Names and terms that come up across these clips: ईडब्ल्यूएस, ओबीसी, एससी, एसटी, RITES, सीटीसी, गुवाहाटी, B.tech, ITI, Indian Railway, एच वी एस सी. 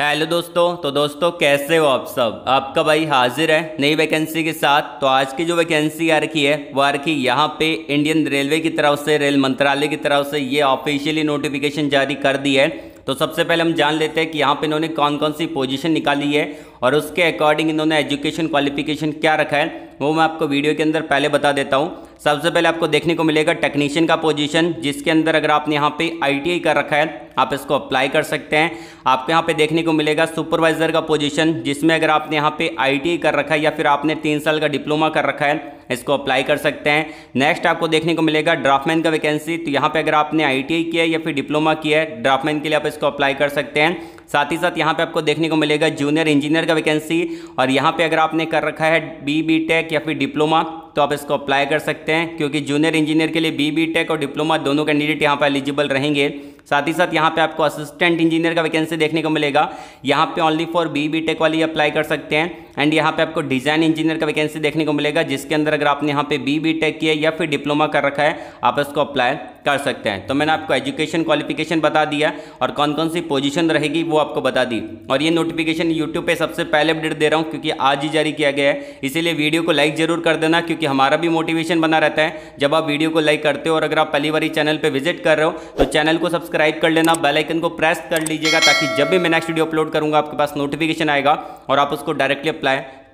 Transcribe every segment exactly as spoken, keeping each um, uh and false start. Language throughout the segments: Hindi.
हेलो दोस्तों, तो दोस्तों कैसे हो आप सब। आपका भाई हाजिर है नई वैकेंसी के साथ। तो आज की जो वैकेंसी आ रखी है वो आ रखी यहाँ पे इंडियन रेलवे की तरफ से, रेल मंत्रालय की तरफ से ये ऑफिशियली नोटिफिकेशन जारी कर दी है। तो सबसे पहले हम जान लेते हैं कि यहाँ पे इन्होंने कौन कौन सी पोजीशन निकाली है और उसके अकॉर्डिंग इन्होंने एजुकेशन क्वालिफिकेशन क्या रखा है वो मैं आपको वीडियो के अंदर पहले बता देता हूँ। सबसे पहले आपको देखने को मिलेगा टेक्नीशियन का पोजीशन, जिसके अंदर अगर आपने यहाँ पे आई टी आई कर रखा है आप इसको अप्लाई कर सकते हैं। आपको यहाँ पे देखने को मिलेगा सुपरवाइजर का पोजीशन, जिसमें अगर आपने यहाँ पे आई टी आई कर रखा है या फिर आपने तीन साल का डिप्लोमा कर रखा है इसको अप्लाई कर सकते हैं। नेक्स्ट आपको देखने को मिलेगा ड्राफ्टमैन का वैकेंसी। तो यहाँ पे अगर आपने आई टी आई किया है या फिर डिप्लोमा किया है ड्राफ्टमैन के लिए आप इसको अप्लाई कर सकते हैं। साथ ही साथ यहाँ पे आपको देखने को मिलेगा जूनियर इंजीनियर का वैकेंसी, और यहाँ पे अगर आपने कर रखा है बी बी टेक या फिर डिप्लोमा तो आप इसको अप्लाई कर सकते हैं, क्योंकि जूनियर इंजीनियर के लिए बी बी टेक और डिप्लोमा दोनों कैंडिडेट यहाँ पर एलिजिबल रहेंगे। साथ ही साथ यहाँ पे आपको असिस्टेंट इंजीनियर का वैकेंसी देखने को मिलेगा, यहाँ पे only for B B tech वाली अप्लाई कर सकते हैं। एंड यहाँ पे आपको डिज़ाइन इंजीनियर का वैकेंसी देखने को मिलेगा, जिसके अंदर अगर आपने यहाँ पे बी बी टेक किया या फिर डिप्लोमा कर रखा है आप इसको अप्लाई कर सकते हैं। तो मैंने आपको एजुकेशन क्वालिफिकेशन बता दिया और कौन कौन सी पोजीशन रहेगी वो आपको बता दी। और ये नोटिफिकेशन यूट्यूब पे सबसे पहले अपडेट दे रहा हूँ क्योंकि आज ही जारी किया गया है, इसीलिए वीडियो को लाइक जरूर कर देना, क्योंकि हमारा भी मोटिवेशन बना रहता है जब आप वीडियो को लाइक करते हो। और अगर आप पहली बार चैनल पर विजिट कर रहे हो तो चैनल को सब्सक्राइब कर लेना, बेल आइकन को प्रेस कर लीजिएगा, ताकि जब भी मैं नेक्स्ट वीडियो अपलोड करूँगा आपके पास नोटिफिकेशन आएगा और आप उसको डायरेक्टली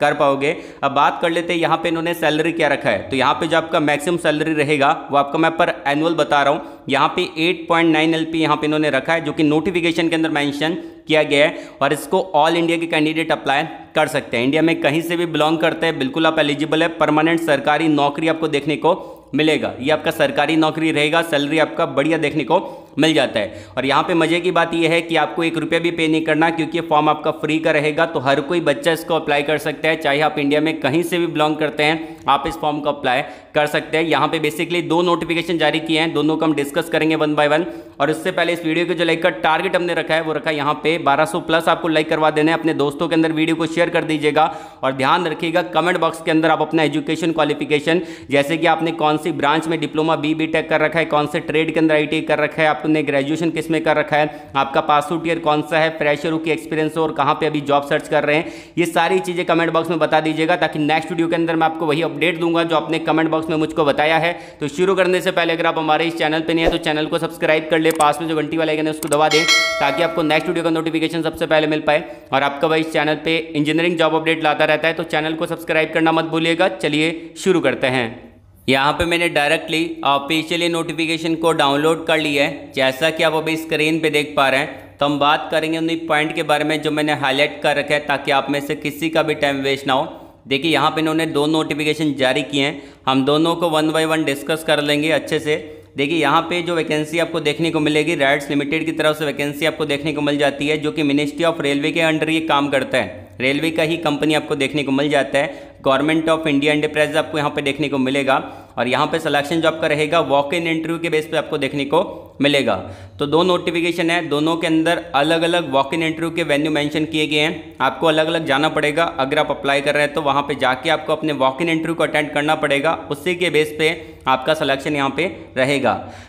कर पाओगे। अब बात कर लेते हैं यहाँ पे इन्होंने सैलरी क्या रखा है। तो यहाँ पे जो आपका मैक्सिमम सैलरी रहेगा वो आपका मैं पर एनुअल बता रहा हूँ, यहाँ पे आठ पॉइंट नाइन एल पी यहाँ पे इन्होंने रखा है, जो कि नोटिफिकेशन के अंदर मेंशन किया गया है। और इसको ऑल इंडिया के कैंडिडेट अप्लाई कर सकते हैं, इंडिया में कहीं से भी बिलोंग करते हैं बिल्कुल आप एलिजिबल है। परमानेंट सरकारी नौकरी आपको देखने को मिलेगा, ये आपका सरकारी नौकरी रहेगा, सैलरी आपका बढ़िया देखने को मिल जाता है। और यहाँ पे मजे की बात यह है कि आपको एक रुपया भी पे नहीं करना, क्योंकि फॉर्म आपका फ्री का रहेगा, तो हर कोई बच्चा इसको अप्लाई कर सकता है। चाहे आप इंडिया में कहीं से भी बिलोंग करते हैं आप इस फॉर्म को अप्लाई कर सकते हैं। यहाँ पे बेसिकली दो नोटिफिकेशन जारी किए हैं, दोनों को हम डिस्कस करेंगे वन बाय वन। और इससे पहले इस वीडियो के जो लाइक का टारगेट हमने रखा है वो रखा है यहाँ पे बारह सौ प्लस आपको लाइक करवा देने, अपने दोस्तों के अंदर वीडियो को शेयर कर दीजिएगा। और ध्यान रखिएगा कमेंट बॉक्स के अंदर आप अपना एजुकेशन क्वालिफिकेशन, जैसे कि आपने कौन सी ब्रांच में डिप्लोमा बी बी टेक कर रखा है, कौन से ट्रेड के अंदर आई टी आई कर रखा है, आपने ग्रेजुएशन किस में कर रखा है, आपका पास आउट ईयर कौन सा है, फ्रेशर हो कि एक्सपीरियंस हो, और कहाँ पे अभी जॉब सर्च कर रहे हैं, ये सारी चीज़ें कमेंट बॉक्स में बता दीजिएगा, ताकि नेक्स्ट वीडियो के अंदर मैं आपको वही अपडेट दूंगा जो आपने कमेंट बॉक्स में मुझको बताया है। तो शुरू करने से पहले अगर आप हमारे इस चैनल पर नहीं है तो चैनल को सब्सक्राइब कर ले, पास में जो घंटी वाला आइकन है उसको दबा दें, ताकि आपको नेक्स्ट वीडियो का नोटिफिकेशन सबसे पहले मिल पाए। और आपका भाई इस चैनल पर इंजीनियरिंग जॉब अपडेट लाता रहता है, तो चैनल को सब्सक्राइब करना मत भूलिएगा। चलिए शुरू करते हैं। यहाँ पे मैंने डायरेक्टली ऑफिशियली नोटिफिकेशन को डाउनलोड कर लिया है, जैसा कि आप अभी स्क्रीन पे देख पा रहे हैं। तो हम बात करेंगे उन पॉइंट के बारे में जो मैंने हाईलाइट कर रखा है, ताकि आप में से किसी का भी टाइम वेस्ट ना हो। देखिए यहाँ पे इन्होंने दो नोटिफिकेशन जारी किए हैं, हम दोनों को वन बाई वन डिस्कस कर लेंगे अच्छे से। देखिए यहाँ पे जो वैकेंसी आपको देखने को मिलेगी, राइट्स लिमिटेड की तरफ से वैकेंसी आपको देखने को मिल जाती है, जो कि मिनिस्ट्री ऑफ रेलवे के अंडर ये काम करता है, रेलवे का ही कंपनी आपको देखने को मिल जाता है। गवर्नमेंट ऑफ इंडिया एंटरप्राइज आपको यहाँ पे देखने को मिलेगा, और यहाँ पे सिलेक्शन जो आपका रहेगा वॉक इन इंटरव्यू के बेस पे आपको देखने को मिलेगा। तो दो नोटिफिकेशन है, दोनों के अंदर अलग अलग वॉक इन इंटरव्यू के वेन्यू मेंशन किए गए हैं, आपको अलग अलग जाना पड़ेगा। अगर आप अप्लाई कर रहे हैं तो वहाँ पे जाके आपको अपने वॉक इन इंटरव्यू को अटेंड करना पड़ेगा, उसी के बेस पे आपका सिलेक्शन यहाँ पे रहेगा।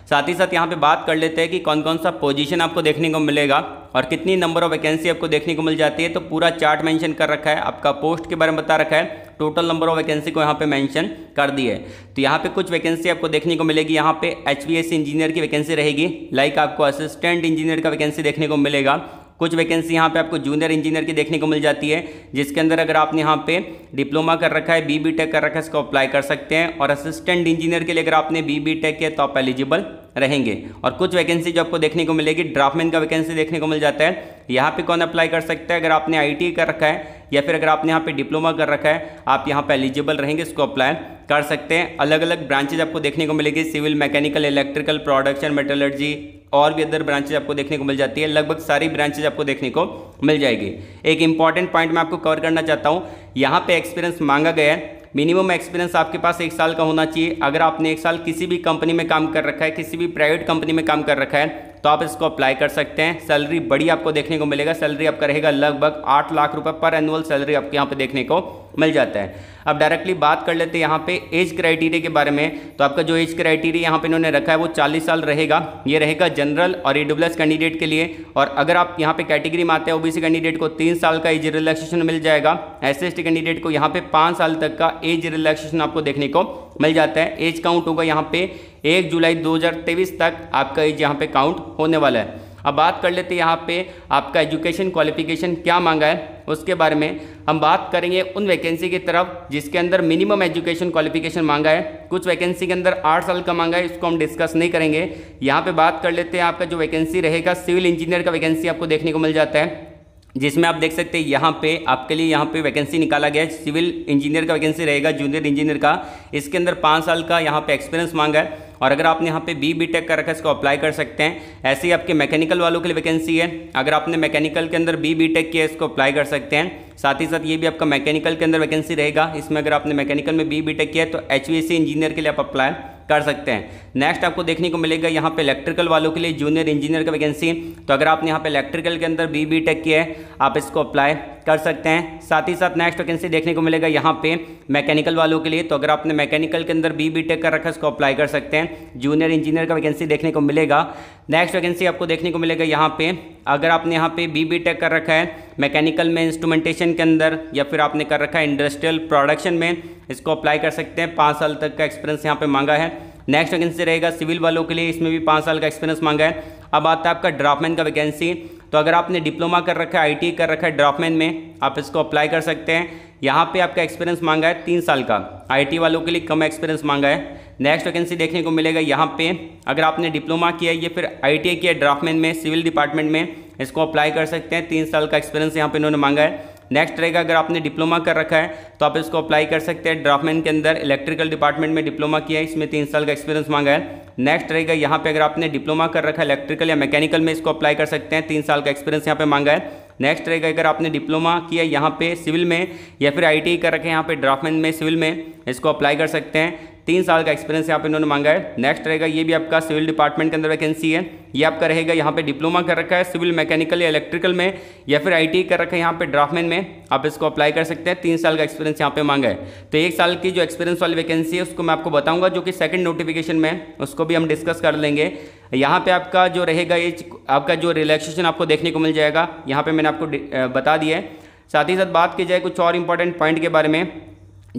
साथ ही साथ यहाँ पे बात कर लेते हैं कि कौन कौन सा पोजीशन आपको देखने को मिलेगा और कितनी नंबर ऑफ वैकेंसी आपको देखने को मिल जाती है। तो पूरा चार्ट मेंशन कर रखा है, आपका पोस्ट के बारे में बता रखा है, टोटल नंबर ऑफ वैकेंसी को यहाँ पे मेंशन कर दी है। तो यहाँ पे कुछ वैकेंसी आपको देखने को मिलेगी, यहाँ पे एच वी एस सी engineer की वैकेंसी रहेगी, लाइक आपको असिस्टेंट इंजीनियर का वैकेंसी देखने को मिलेगा। कुछ वैकेंसी यहाँ पे आपको जूनियर इंजीनियर की देखने को मिल जाती है, जिसके अंदर अगर आपने यहाँ पे डिप्लोमा कर रखा है, बी बी टेक कर रखा है इसको अप्लाई कर सकते हैं। और असिस्टेंट इंजीनियर के लिए अगर आपने बी बी टेक किया तो आप एलिजिबल रहेंगे। और कुछ वैकेंसी जो आपको देखने को मिलेगी, ड्राफ्टमैन का वैकेंसी देखने को मिल जाता है, यहाँ पे कौन अप्लाई कर सकता है, अगर आपने आई टी आई कर रखा है या फिर अगर आपने यहाँ पे डिप्लोमा कर रखा है आप यहाँ पे एलिजिबल रहेंगे, इसको अप्लाई कर सकते हैं। अलग अलग ब्रांचेज आपको देखने को मिलेगी, civil, mechanical, electrical, production, metallurgy और भी अदर ब्रांचेज आपको देखने को मिल जाती है, लगभग सारी ब्रांचेज आपको देखने को मिल जाएगी। एक इंपॉर्टेंट पॉइंट मैं आपको कवर करना चाहता हूँ, यहाँ पे एक्सपीरियंस मांगा गया है, मिनिमम एक्सपीरियंस आपके पास एक साल का होना चाहिए। अगर आपने एक साल किसी भी कंपनी में काम कर रखा है, किसी भी प्राइवेट कंपनी में काम कर रखा है तो आप इसको अप्लाई कर सकते हैं। सैलरी बड़ी आपको देखने को मिलेगा, सैलरी आपका रहेगा लगभग आठ लाख रुपए पर एनुअल सैलरी आपको यहाँ पे देखने को मिल जाता है। अब डायरेक्टली बात कर लेते हैं यहाँ पे एज क्राइटेरिया के बारे में। तो आपका जो एज क्राइटेरिया यहाँ पे इन्होंने रखा है वो चालीस साल रहेगा। ये रहेगा जनरल और ईडब्ल्यूएस कैंडिडेट के लिए। और अगर आप यहाँ पे कैटेगरी में आते हैं ओबीसी कैंडिडेट को तीन साल का एज रिलैक्सेशन मिल जाएगा। एससी एसटी कैंडिडेट को यहाँ पे पाँच साल तक का एज रिलैक्सेशन आपको देखने को मिल जाता है। एज काउंट होगा यहाँ पे एक जुलाई दो हजार तेईस तक आपका एज यहाँ पे काउंट होने वाला है। अब बात कर लेते हैं यहाँ पे आपका एजुकेशन क्वालिफिकेशन क्या मांगा है उसके बारे में। हम बात करेंगे उन वैकेंसी की तरफ जिसके अंदर मिनिमम एजुकेशन क्वालिफिकेशन मांगा है। कुछ वैकेंसी के अंदर आठ साल का मांगा है, इसको हम डिस्कस नहीं करेंगे। यहाँ पे बात कर लेते हैं आपका जो वैकेंसी रहेगा सिविल इंजीनियर का वैकेंसी आपको देखने को मिल जाता है, जिसमें आप देख सकते हैं यहाँ पे आपके लिए यहाँ पे वैकेंसी निकाला गया है। सिविल इंजीनियर का वैकेंसी रहेगा, जूनियर इंजीनियर का। इसके अंदर पाँच साल का यहाँ पे एक्सपीरियंस मांगा है। और अगर आपने यहाँ पे बी बी टेक का रखा है इसको अप्लाई कर सकते हैं। ऐसे ही आपके मैकेनिकल वालों के लिए वैकेंसी है। अगर आपने मैकेनिकल के अंदर बी बी टेक किया है इसको अप्लाई कर सकते हैं। साथ ही साथ ये भी आपका मैकेनिकल के अंदर वैकेंसी रहेगा। इसमें अगर आपने मैकेनिकल में बी बी टेक किया है तो एच वी एस सी engineer के लिए आप अप्लाई कर सकते हैं। नेक्स्ट आपको देखने को मिलेगा यहाँ पे इलेक्ट्रिकल वालों के लिए जूनियर इंजीनियर का वैकेंसी। तो अगर आपने यहाँ पे इलेक्ट्रिकल के अंदर बी बी टेक किया है आप इसको अप्लाई कर सकते हैं। साथ ही साथ नेक्स्ट वैकेंसी देखने को मिलेगा यहाँ पे मैकेनिकल वालों के लिए। तो अगर आपने मैकेनिकल के अंदर बी बी टेक कर रखा है इसको अप्लाई कर सकते हैं। जूनियर इंजीनियर का वैकेंसी देखने को मिलेगा। नेक्स्ट वैकेंसी आपको देखने को मिलेगा यहाँ पे अगर आपने यहाँ पे बी बी टेक कर रखा है मैकेनिकल में इंस्ट्रूमेंटेशन के अंदर, या फिर आपने कर रखा है इंडस्ट्रियल प्रोडक्शन में, इसको अप्लाई कर सकते हैं। पाँच साल तक का एक्सपीरियंस यहाँ पे मांगा है। नेक्स्ट वैकेंसी रहेगा सिविल वालों के लिए, इसमें भी पाँच साल का एक्सपीरियंस मांगा है। अब आता है आपका ड्राफ्टमैन का वैकेंसी। तो अगर आपने डिप्लोमा कर रखा है, आई टी आई कर रखा है ड्राफ्टमैन में, आप इसको अप्लाई कर सकते हैं। यहाँ पे आपका एक्सपीरियंस मांगा है तीन साल का। आई टी आई वालों के लिए कम एक्सपीरियंस मांगा है। नेक्स्ट वैकेंसी देखने को मिलेगा यहाँ पे अगर आपने डिप्लोमा किया है या फिर आई टी आई किया है ड्राफ्टमैन में सिविल डिपार्टमेंट में, इसको अप्लाई कर सकते हैं। तीन साल का एक्सपीरियंस यहाँ पे इन्होंने मांगा है। नेक्स्ट रहेगा अगर आपने डिप्लोमा कर रखा है तो आप इसको अप्लाई कर सकते हैं ड्राफ्टमैन के अंदर। इलेक्ट्रिकल डिपार्टमेंट में डिप्लोमा किया है, इसमें तीन साल का एक्सपीरियंस मांगा है। नेक्स्ट रहेगा यहाँ पे अगर आपने डिप्लोमा कर रखा है इलेक्ट्रिकल या मैकेनिकल में, इसको अप्लाई कर सकते हैं। तीन साल का एक्सपीरियंस यहाँ पे मांगा है। नेक्स्ट रहेगा अगर आपने डिप्लोमा किया यहाँ पे सिविल में या फिर आई टी आई कर रखे हैं यहाँ पे ड्राफ्टमैन में सिविल में, इसको अप्लाई कर सकते हैं। तीन साल का एक्सपीरियंस यहाँ पे इन्होंने मांगा है। नेक्स्ट रहेगा ये भी आपका सिविल डिपार्टमेंट के अंदर वैकेंसी है। ये आपका रहेगा यहाँ पे डिप्लोमा कर रखा है सिविल मैकेनिकल या इलेक्ट्रिकल में, या फिर आई टी आई कर रखा है यहाँ पे ड्राफ्टमैन में, आप इसको अप्लाई कर सकते हैं। तीन साल का एक्सपीरियंस यहाँ पे मांगा है। तो एक साल की जो एक्सपीरियंस वाली वैकेंसी है उसको मैं आपको बताऊँगा, जो कि सेकेंड नोटिफिकेशन में, उसको भी हम डिस्कस कर लेंगे। यहाँ पे आपका जो रहेगा एज आपका जो रिलैक्सेशन आपको देखने को मिल जाएगा यहाँ पे मैंने आपको बता दिया है। साथ ही साथ बात की जाए कुछ और इम्पोर्टेंट पॉइंट के बारे में,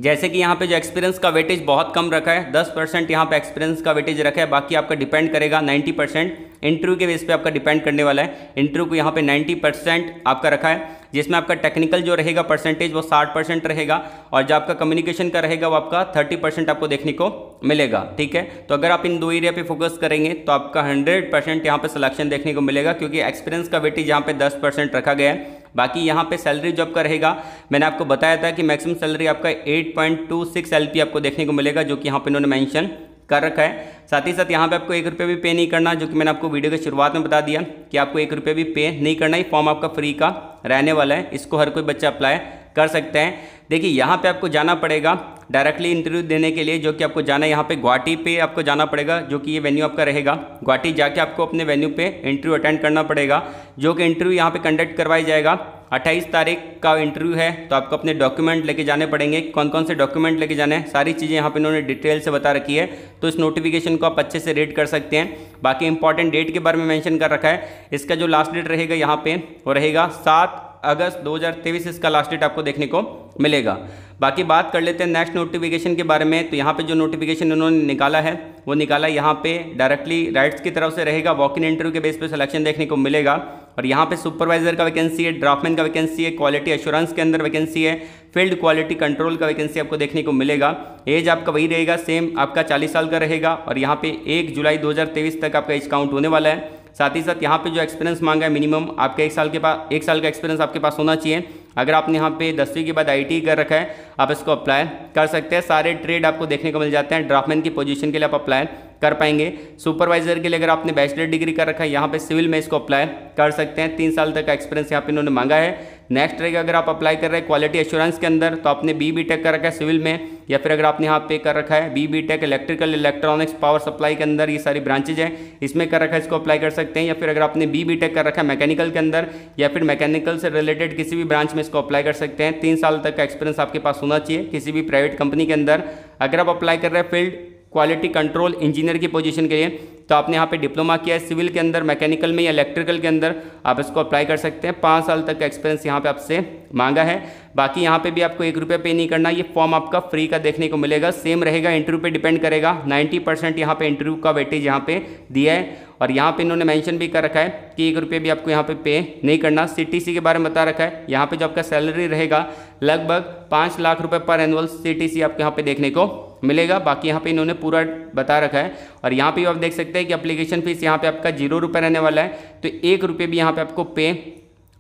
जैसे कि यहाँ पे जो एक्सपीरियंस का वेटेज बहुत कम रखा है, दस परसेंट यहाँ पे एक्सपीरियंस का वेटेज रखा है। बाकी आपका डिपेंड करेगा नब्बे परसेंट इंटरव्यू के बेस पे आपका डिपेंड करने वाला है। इंटरव्यू को यहाँ पे नब्बे परसेंट आपका रखा है, जिसमें आपका टेक्निकल जो रहेगा परसेंटेज वो साठ परसेंट रहेगा, और जो आपका कम्युनिकेशन का रहेगा वो आपका तीस परसेंट आपको देखने को मिलेगा। ठीक है, तो अगर आप इन दो एरिया पे फोकस करेंगे तो आपका सौ परसेंट यहाँ पे सिलेक्शन देखने को मिलेगा, क्योंकि एक्सपीरियंस का वेटेज यहाँ पे दस परसेंट रखा गया है। बाकी यहाँ पे सैलरी जो आपका रहेगा, मैंने आपको बताया था कि मैक्सिमम सैलरी आपका आठ पॉइंट दो छह एलपी आपको देखने को मिलेगा, जो कि यहाँ पे इन्होंने मेंशन कर रखा है। साथ ही साथ यहाँ पे आपको एक रुपये भी पे नहीं करना, जो कि मैंने आपको वीडियो की शुरुआत में बता दिया कि आपको एक रुपये भी पे नहीं करना। ये फॉर्म आपका फ्री का रहने वाला है, इसको हर कोई बच्चा अप्लाई कर सकते हैं। देखिए यहाँ पे आपको जाना पड़ेगा डायरेक्टली इंटरव्यू देने के लिए, जो कि आपको जाना है यहाँ पे गुवाहाटी पे आपको जाना पड़ेगा, जो कि ये वेन्यू आपका रहेगा। गुवाहाटी जाके आपको अपने वेन्यू पे इंटरव्यू अटेंड करना पड़ेगा, जो कि इंटरव्यू यहाँ पे कंडक्ट करवाया जाएगा। अट्ठाईस तारीख का इंटरव्यू है, तो आपको अपने डॉक्यूमेंट लेके जाने पड़ेंगे। कौन कौन से डॉक्यूमेंट लेके जाने हैं, सारी चीज़ें यहाँ पे इन्होंने डिटेल से बता रखी है, तो इस नोटिफिकेशन को आप अच्छे से रीड कर सकते हैं। बाकी इंपॉर्टेंट डेट के बारे में मैंशन कर रखा है। इसका जो लास्ट डेट रहेगा यहाँ पे वो रहेगा सात अगस्त दो हज़ार तेईस, इसका लास्ट डेट आपको देखने को मिलेगा। बाकी बात कर लेते हैं नेक्स्ट नोटिफिकेशन के बारे में। तो यहाँ पे जो नोटिफिकेशन उन्होंने निकाला है वो निकाला यहाँ पे डायरेक्टली राइट्स की तरफ से रहेगा। वॉक इन इंटरव्यू के बेस पे सिलेक्शन देखने को मिलेगा। और यहाँ पे सुपरवाइजर का वैकेंसी है, ड्राफ्टमैन का वैकेंसी है, क्वालिटी एश्योरेंस के अंदर वैकेंसी है, फील्ड क्वालिटी कंट्रोल का वैकेंसी आपको देखने को मिलेगा। एज आपका वही रहेगा, सेम आपका चालीस साल का रहेगा, और यहाँ पे एक जुलाई दो हज़ार तेईस तक आपका एज काउंट होने वाला है। साथ ही साथ यहाँ पे जो एक्सपीरियंस मांगा है मिनिमम आपके एक साल के पास एक साल का एक्सपीरियंस आपके पास होना चाहिए। अगर आपने यहाँ पे दसवीं के बाद आई टी आई कर रखा है आप इसको अप्लाई कर सकते हैं। सारे ट्रेड आपको देखने को मिल जाते हैं। ड्राफ्टमैन की पोजीशन के लिए आप अप्लाई कर पाएंगे। सुपरवाइजर के लिए अगर आपने बैचलर डिग्री कर रखा है यहाँ पे सिविल में, इसको अप्लाई कर सकते हैं। तीन साल तक का एक्सपीरियंस यहाँ पे इन्होंने मांगा है। नेक्स्ट रहेगा अगर आप अप्लाई कर रहे हैं क्वालिटी एश्योरेंस के अंदर, तो आपने बी बी टेक कर रखा है सिविल में, या फिर अगर आपने यहाँ पे कर रखा है B B tech electrical electronics power supply के अंदर ये सारी ब्रांचेज हैं, इसमें कर रखा है इसको अप्लाई कर सकते हैं। या फिर अगर आपने बी बी टेक कर रखा है मैकेनिकल के अंदर या फिर मैकेनिकल से रिलेटेड किसी भी ब्रांच में इसको अप्लाई कर सकते हैं। तीन साल तक का एक्सपीरियंस आपके पास होना चाहिए किसी भी प्राइवेट कंपनी के अंदर। अगर आप अप्लाई कर रहे हैं फील्ड क्वालिटी कंट्रोल इंजीनियर की पोजीशन के लिए तो आपने यहाँ पे डिप्लोमा किया है सिविल के अंदर, मैकेनिकल में या इलेक्ट्रिकल के अंदर, आप इसको अप्लाई कर सकते हैं। पाँच साल तक का एक्सपीरियंस यहाँ पे आपसे मांगा है। बाकी यहाँ पे भी आपको एक रुपया पे नहीं करना, ये फॉर्म आपका फ्री का देखने को मिलेगा, सेम रहेगा, इंटरव्यू पे डिपेंड करेगा। नाइन्टी परसेंट यहाँ पर इंटरव्यू का वेटेज यहाँ पे दिया है और यहाँ पे इन्होंने मेंशन भी कर रखा है कि एक रुपये भी आपको यहाँ पे पे नहीं करना। सीटीसी के बारे में बता रखा है, यहाँ पे जो आपका सैलरी रहेगा लगभग पाँच लाख रुपए पर एनुअल सीटीसी आपको यहाँ पे देखने को मिलेगा। बाकी यहाँ पे इन्होंने पूरा बता रखा है और यहाँ पे आप देख सकते हैं कि अप्लीकेशन फीस यहाँ पे आपका जीरो रुपये रहने वाला है, तो एक रुपये भी यहाँ पे आपको पे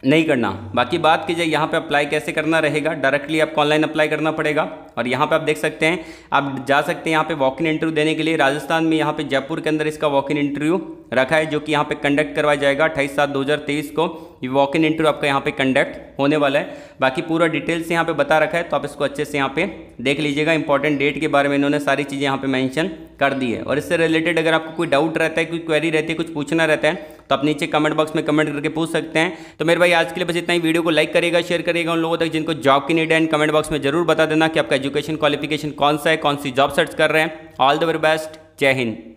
नहीं करना। बाकी बात की जाए यहाँ पे अप्लाई कैसे करना रहेगा, डायरेक्टली आपको ऑनलाइन अप्लाई करना पड़ेगा। और यहाँ पे आप देख सकते हैं आप जा सकते हैं यहाँ पे वॉक इन इंटरव्यू देने के लिए। राजस्थान में यहाँ पे जयपुर के अंदर इसका वॉक इन इंटरव्यू रखा है जो कि यहाँ पे कंडक्ट करवाया जाएगा अट्ठाईस सात दो हज़ार तेईस को ये वॉक इन इंटरव्यू आपका यहाँ पे कंडक्ट होने वाला है। बाकी पूरा डिटेल्स यहाँ पे बता रखा है तो आप इसको अच्छे से यहाँ पे देख लीजिएगा। इंपॉर्टेंट डेट के बारे में इन्होंने सारी चीज़ें यहाँ पे मेंशन कर दी है। और इससे रिलेटेड अगर आपको कोई डाउट रहता है, कोई क्वेरी रहती है, कुछ पूछना रहता है तो आप नीचे कमेंट बॉक्स में कमेंट करके पूछ सकते हैं। तो मेरे भाई आज के लिए बस इतना ही। वीडियो को लाइक करेगा, शेयर करेगा उन लोगों तक जिनको जॉब की नीड है। कमेंट बॉक्स में जरूर बता देना कि आपका एजुकेशन क्वालिफिकेशन कौन सा है, कौन सी जॉब सर्च कर रहे हैं। ऑल द वेरी बेस्ट, जय हिंद।